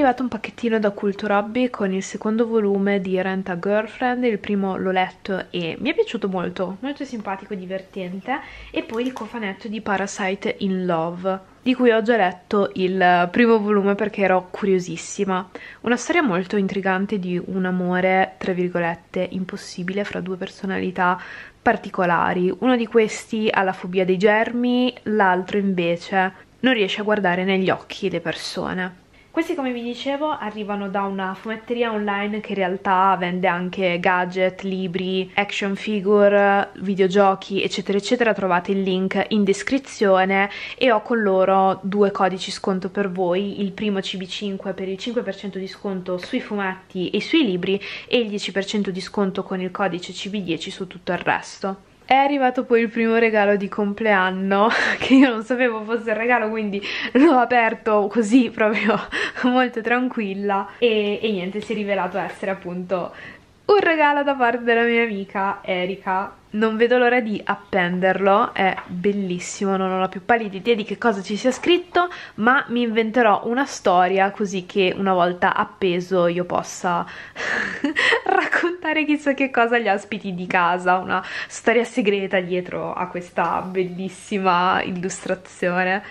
arrivato un pacchettino da Culturhobby con il secondo volume di Rent a Girlfriend. Il primo l'ho letto e mi è piaciuto molto, molto simpatico e divertente, e poi il cofanetto di Parasite in Love, di cui ho già letto il primo volume perché ero curiosissima. Una storia molto intrigante di un amore, tra virgolette, impossibile fra due personalità particolari. Uno di questi ha la fobia dei germi, l'altro invece non riesce a guardare negli occhi le persone. Questi, come vi dicevo, arrivano da una fumetteria online che in realtà vende anche gadget, libri, action figure, videogiochi, eccetera eccetera. Trovate il link in descrizione e ho con loro due codici sconto per voi: il primo CB5 per il 5% di sconto sui fumetti e sui libri e il 10% di sconto con il codice CB10 su tutto il resto. È arrivato poi il primo regalo di compleanno, che io non sapevo fosse il regalo, quindi l'ho aperto così proprio molto tranquilla e niente, si è rivelato essere appunto un regalo da parte della mia amica Erika. Non vedo l'ora di appenderlo, è bellissimo, non ho la più pallida idea di che cosa ci sia scritto, ma mi inventerò una storia così che una volta appeso io possa raccontare chissà che cosa agli ospiti di casa, una storia segreta dietro a questa bellissima illustrazione.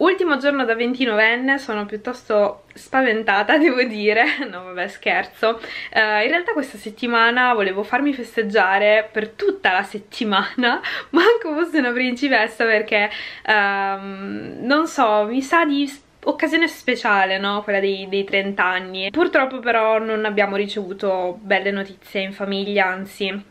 Ultimo giorno da 29enne, sono piuttosto spaventata, devo dire. No vabbè, scherzo. In realtà questa settimana volevo farmi festeggiare per tutta la settimana, manco fosse una principessa, perché non so, mi sa di occasione speciale, no? Quella dei 30 anni. Purtroppo però non abbiamo ricevuto belle notizie in famiglia, anzi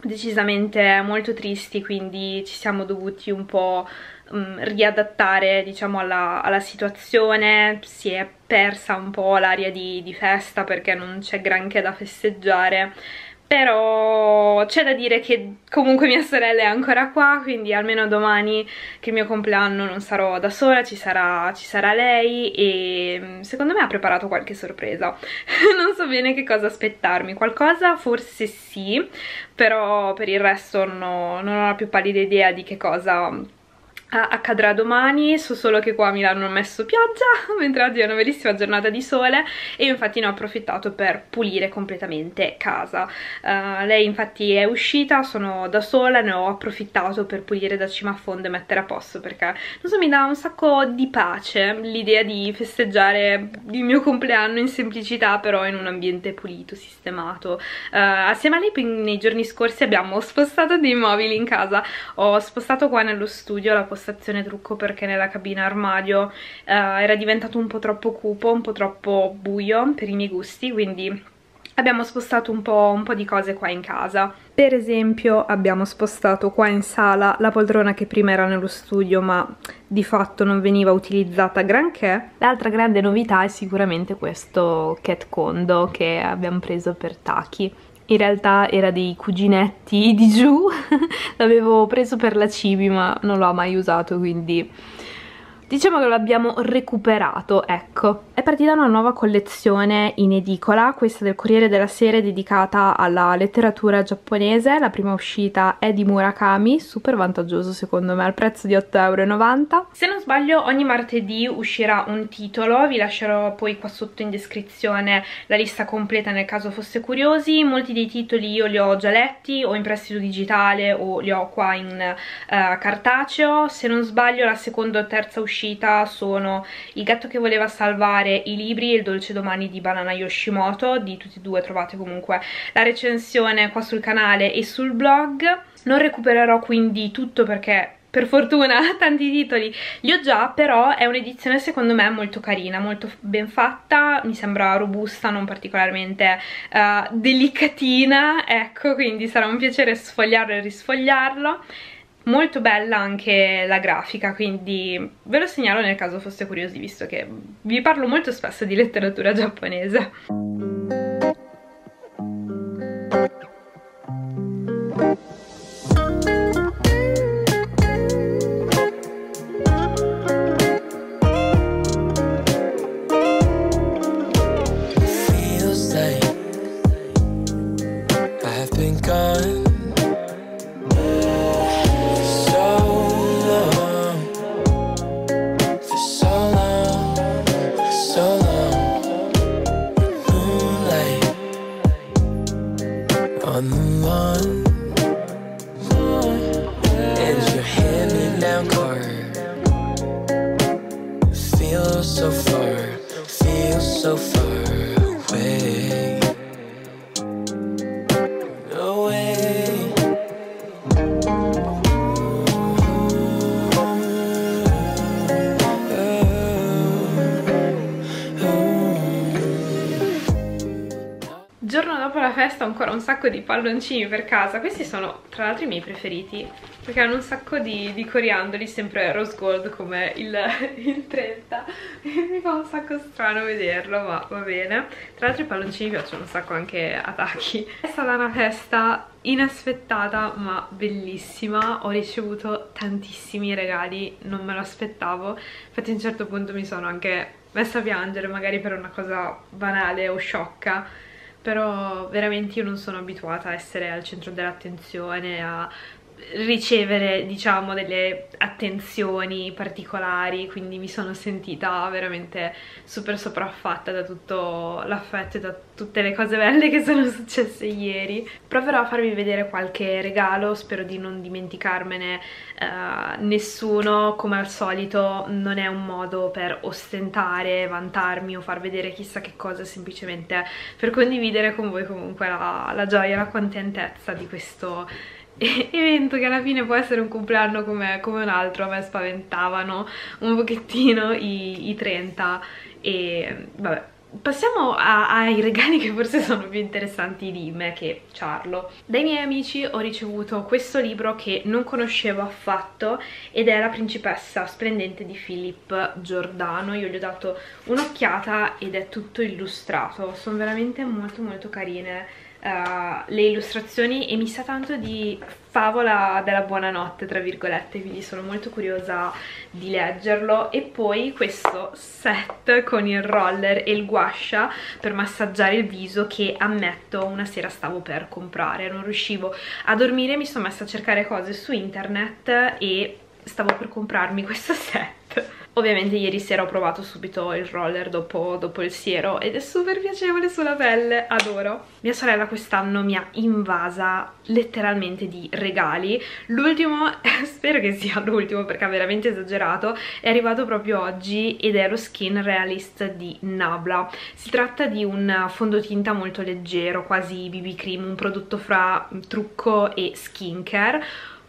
decisamente molto tristi, quindi ci siamo dovuti un po' riadattare, diciamo, alla situazione. Si è persa un po' l'aria di festa perché non c'è granché da festeggiare, però c'è da dire che comunque mia sorella è ancora qua, quindi almeno domani, che è mio compleanno, non sarò da sola, ci sarà lei, e secondo me ha preparato qualche sorpresa. Non so bene che cosa aspettarmi, qualcosa forse sì, però per il resto non ho la più pallida idea di che cosa accadrà domani. So solo che qua a Milano hanno messo pioggia, mentre oggi è una bellissima giornata di sole, e io infatti ne ho approfittato per pulire completamente casa. Lei infatti è uscita, sono da sola, ne ho approfittato per pulire da cima a fondo e mettere a posto, perché non so, mi dà un sacco di pace l'idea di festeggiare il mio compleanno in semplicità, però in un ambiente pulito, sistemato. Assieme a lei nei giorni scorsi abbiamo spostato dei mobili in casa. Ho spostato qua nello studio la postazione trucco perché nella cabina armadio era diventato un po' troppo cupo, un po' troppo buio per i miei gusti, quindi abbiamo spostato un po' di cose qua in casa. Per esempio abbiamo spostato qua in sala la poltrona che prima era nello studio ma di fatto non veniva utilizzata granché. L'altra grande novità è sicuramente questo cat condo che abbiamo preso per Taki. In realtà era dei cuginetti di giù, l'avevo preso per la Cibi ma non l'ho mai usato, quindi diciamo che l'abbiamo recuperato, ecco. È partita una nuova collezione in edicola, questa del Corriere della Sera, dedicata alla letteratura giapponese. La prima uscita è di Murakami, super vantaggioso secondo me, al prezzo di 8,90 €. Se non sbaglio ogni martedì uscirà un titolo, vi lascerò poi qua sotto in descrizione la lista completa nel caso foste curiosi. Molti dei titoli io li ho già letti, o in prestito digitale o li ho qua in cartaceo. Se non sbaglio la seconda o terza uscita uscita sono Il gatto che voleva salvare i libri e Il dolce domani di Banana Yoshimoto. Di tutti e due trovate comunque la recensione qua sul canale e sul blog. Non recupererò quindi tutto perché per fortuna tanti titoli li ho già, però è un'edizione secondo me molto carina, molto ben fatta, mi sembra robusta, non particolarmente delicatina, ecco, quindi sarà un piacere sfogliarlo e risfogliarlo. Molto bella anche la grafica, quindi ve lo segnalo nel caso foste curiosi, visto che vi parlo molto spesso di letteratura giapponese. Festa, ancora un sacco di palloncini per casa. Questi sono tra l'altro i miei preferiti perché hanno un sacco di coriandoli, sempre rose gold come il 30. Mi fa un sacco strano vederlo, ma va bene. Tra l'altro i palloncini piacciono un sacco anche a Taki. È stata una festa inaspettata ma bellissima, ho ricevuto tantissimi regali, non me lo aspettavo, infatti a un certo punto mi sono anche messa a piangere, magari per una cosa banale o sciocca. Però veramente io non sono abituata a essere al centro dell'attenzione, a ricevere, diciamo, delle attenzioni particolari, quindi mi sono sentita veramente super sopraffatta da tutto l'affetto e da tutte le cose belle che sono successe ieri. Proverò a farvi vedere qualche regalo, spero di non dimenticarmene nessuno. Come al solito non è un modo per ostentare, vantarmi o far vedere chissà che cosa, semplicemente per condividere con voi comunque la gioia e la contentezza di questo evento, che alla fine può essere un compleanno come un altro. A me spaventavano un pochettino i 30 e vabbè. Passiamo ai regali che forse sono più interessanti di me che Charlo. Dai miei amici ho ricevuto questo libro che non conoscevo affatto ed è La principessa splendente di Philippe Giordano. Io gli ho dato un'occhiata ed è tutto illustrato, sono veramente molto molto carine le illustrazioni e mi sa tanto di favola della buonanotte tra virgolette, quindi sono molto curiosa di leggerlo. E poi questo set con il roller e il guascia per massaggiare il viso, che ammetto una sera stavo per comprare, non riuscivo a dormire, mi sono messa a cercare cose su internet e stavo per comprarmi questo set. Ovviamente ieri sera ho provato subito il roller dopo il siero ed è super piacevole sulla pelle, adoro. Mia sorella quest'anno mi ha invasa letteralmente di regali. L'ultimo, spero che sia l'ultimo perché ha veramente esagerato, è arrivato proprio oggi ed è lo Skin Realist di Nabla. Si tratta di un fondotinta molto leggero, quasi BB cream, un prodotto fra trucco e skincare.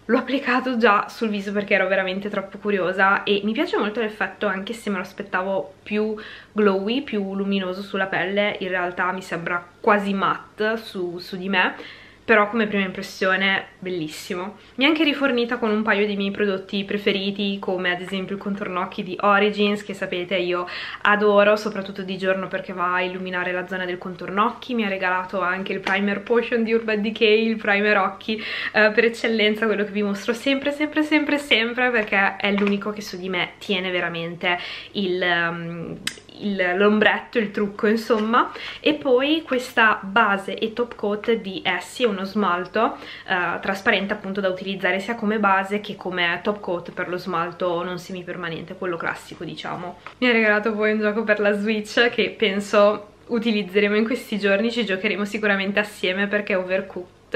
L'ho applicato già sul viso perché ero veramente troppo curiosa e mi piace molto l'effetto, anche se me lo aspettavo più glowy, più luminoso sulla pelle. In realtà mi sembra quasi matte su di me, però come prima impressione bellissimo. Mi è anche rifornita con un paio dei miei prodotti preferiti, come ad esempio il contorno occhi di Origins, che sapete io adoro, soprattutto di giorno perché va a illuminare la zona del contorno occhi. Mi ha regalato anche il primer potion di Urban Decay, il primer occhi per eccellenza, quello che vi mostro sempre perché è l'unico che su di me tiene veramente l'ombretto, il trucco insomma. E poi questa base e top coat di Essie, uno smalto trasparente appunto da utilizzare sia come base che come top coat per lo smalto non semipermanente, quello classico diciamo. Mi ha regalato poi un gioco per la Switch che penso utilizzeremo in questi giorni, ci giocheremo sicuramente assieme perché Overcooked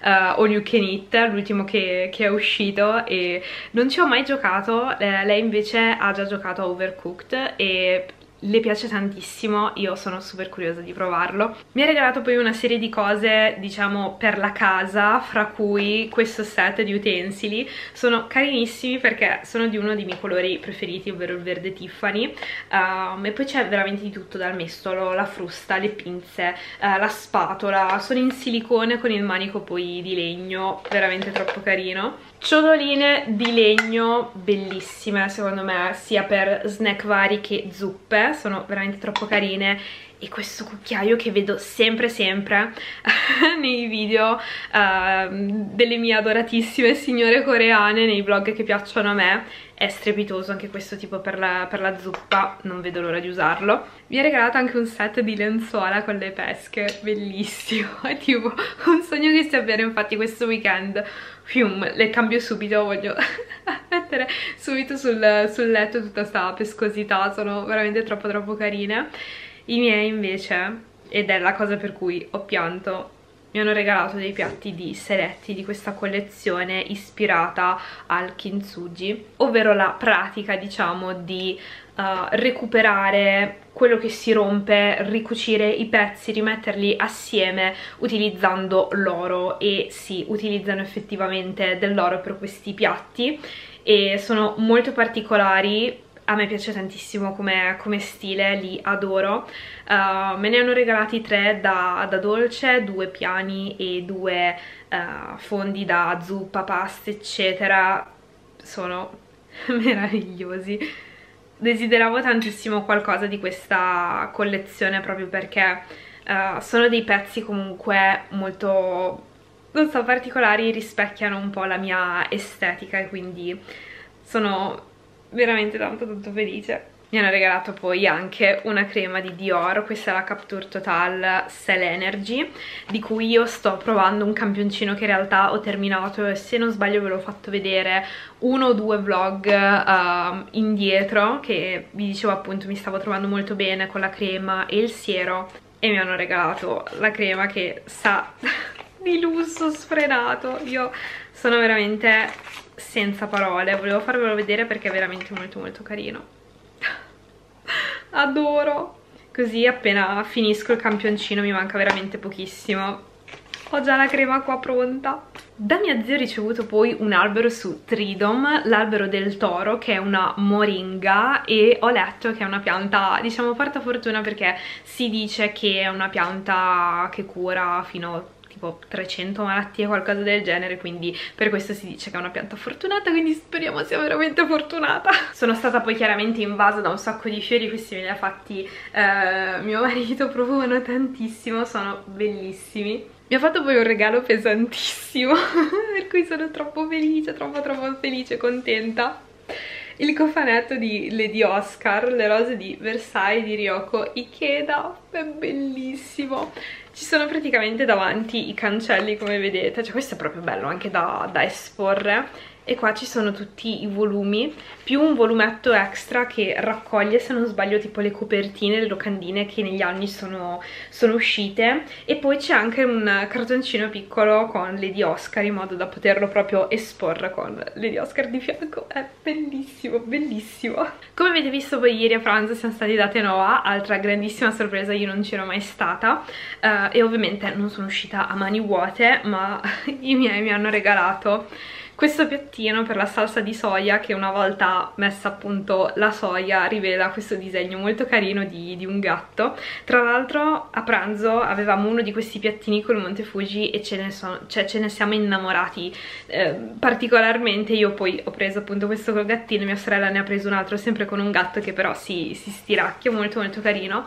All You Can Eat, l'ultimo che è uscito, e non ci ho mai giocato. Lei invece ha già giocato a Overcooked e le piace tantissimo, io sono super curiosa di provarlo. Mi ha regalato poi una serie di cose, diciamo, per la casa, fra cui questo set di utensili. Sono carinissimi perché sono di uno dei miei colori preferiti, ovvero il verde Tiffany, e poi c'è veramente di tutto, dal mestolo, la frusta, le pinze, la spatola. Sono in silicone con il manico poi di legno, veramente troppo carino. Ciotoline di legno bellissime, secondo me, sia per snack vari che zuppe, sono veramente troppo carine. E questo cucchiaio che vedo sempre nei video delle mie adoratissime signore coreane, nei vlog che piacciono a me, è strepitoso anche questo, tipo per la zuppa, non vedo l'ora di usarlo. Mi ha regalato anche un set di lenzuola con le pesche, bellissimo, è tipo un sogno che stia bene. Infatti questo weekend le cambio subito, voglio mettere subito sul letto tutta sta pescosità, sono veramente troppo carine. I miei invece, ed è la cosa per cui ho pianto, mi hanno regalato dei piatti di Seletti, di questa collezione ispirata al Kintsugi, ovvero la pratica, diciamo, di recuperare quello che si rompe, ricucire i pezzi, rimetterli assieme utilizzando l'oro, e si utilizzano effettivamente dell'oro per questi piatti e sono molto particolari. A me piace tantissimo come stile, li adoro. Me ne hanno regalati 3 da dolce, 2 piani e 2 fondi da zuppa, pasta, eccetera. Sono meravigliosi. Desideravo tantissimo qualcosa di questa collezione proprio perché sono dei pezzi comunque molto, non so, particolari, rispecchiano un po' la mia estetica e quindi sono veramente tanto felice. Mi hanno regalato poi anche una crema di Dior, questa è la Capture Total Cell Energy, di cui io sto provando un campioncino che in realtà ho terminato, e se non sbaglio ve l'ho fatto vedere 1 o 2 vlog indietro, che vi dicevo appunto mi stavo trovando molto bene con la crema e il siero, e mi hanno regalato la crema che sa di lusso sfrenato. Io sono veramente senza parole, volevo farvelo vedere perché è veramente molto carino. Adoro. Così appena finisco il campioncino, mi manca veramente pochissimo, ho già la crema qua pronta. Da mia zia ho ricevuto poi un albero su Tridom, l'albero del toro, che è una moringa, e ho letto che è una pianta, diciamo, porta fortuna perché si dice che è una pianta che cura fino a tipo 300 malattie, qualcosa del genere, quindi per questo si dice che è una pianta fortunata, quindi speriamo sia veramente fortunata. Sono stata poi chiaramente invasa da un sacco di fiori, questi me li ha fatti mio marito, provano tantissimo, sono bellissimi. Mi ha fatto poi un regalo pesantissimo per cui sono troppo felice, troppo felice e contenta. Il cofanetto di Lady Oscar, Le rose di Versailles di Ryoko Ikeda, è bellissimo. Ci sono praticamente davanti i cancelli, come vedete, cioè questo è proprio bello anche da esporre, e qua ci sono tutti i volumi, più un volumetto extra che raccoglie, se non sbaglio, tipo le copertine, le locandine che negli anni sono uscite, e poi c'è anche un cartoncino piccolo con Lady Oscar in modo da poterlo proprio esporre con Lady Oscar di fianco. È bellissimo. Come avete visto, poi ieri a pranzo siamo stati da Tenoha, altra grandissima sorpresa, io non c'ero mai stata, e ovviamente non sono uscita a mani vuote, ma i miei mi hanno regalato questo piattino per la salsa di soia, che una volta messa appunto la soia rivela questo disegno molto carino di un gatto. Tra l'altro a pranzo avevamo uno di questi piattini col Monte Fuji e ce ne siamo innamorati particolarmente. Io poi ho preso appunto questo col gattino, mia sorella ne ha preso un altro sempre con un gatto che però si stiracchia, molto carino.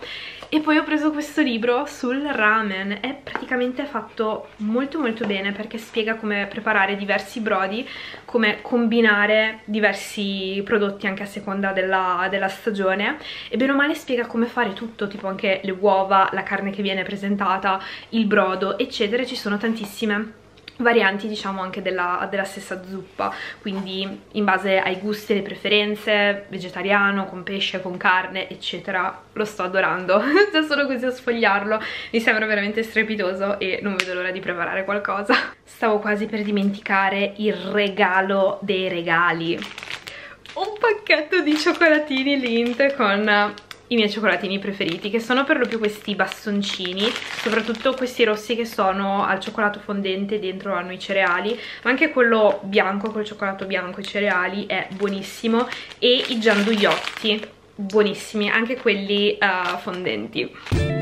E poi ho preso questo libro sul ramen, è praticamente fatto molto bene perché spiega come preparare diversi brodi, come combinare diversi prodotti anche a seconda della stagione, e bene o male spiega come fare tutto, tipo anche le uova, la carne che viene presentata, il brodo, eccetera. Ci sono tantissime varianti, diciamo, anche della stessa zuppa, quindi in base ai gusti e alle preferenze, vegetariano, con pesce, con carne, eccetera. Lo sto adorando, già solo così a sfogliarlo mi sembra veramente strepitoso e non vedo l'ora di preparare qualcosa. Stavo quasi per dimenticare il regalo dei regali, un pacchetto di cioccolatini Lindt con i miei cioccolatini preferiti, che sono per lo più questi bastoncini, soprattutto questi rossi che sono al cioccolato fondente, dentro hanno i cereali, ma anche quello bianco col cioccolato bianco e i cereali è buonissimo, e i gianduiotti buonissimi, anche quelli fondenti.